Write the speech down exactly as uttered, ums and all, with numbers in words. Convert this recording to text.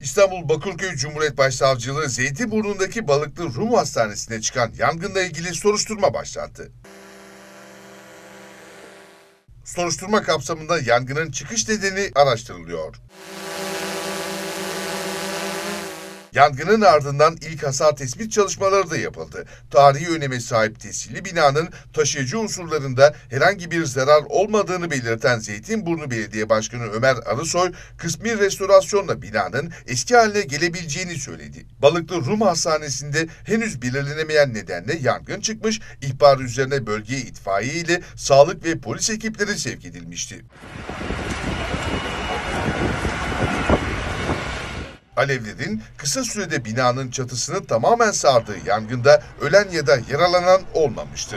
İstanbul Bakırköy Cumhuriyet Başsavcılığı Zeytinburnu'ndaki Balıklı Rum Hastanesi'ne çıkan yangınla ilgili soruşturma başlattı. Soruşturma kapsamında yangının çıkış nedeni araştırılıyor. Yangının ardından ilk hasar tespit çalışmaları da yapıldı. Tarihi öneme sahip tescilli binanın taşıyıcı unsurlarında herhangi bir zarar olmadığını belirten Zeytinburnu Belediye Başkanı Ömer Arısoy, kısmi restorasyonla binanın eski haline gelebileceğini söyledi. Balıklı Rum Hastanesi'nde henüz belirlenemeyen nedenle yangın çıkmış, ihbar üzerine bölgeye itfaiye ile sağlık ve polis ekipleri sevk edilmişti. Alevlerin kısa sürede binanın çatısını tamamen sardığı yangında ölen ya da yaralanan olmamıştı.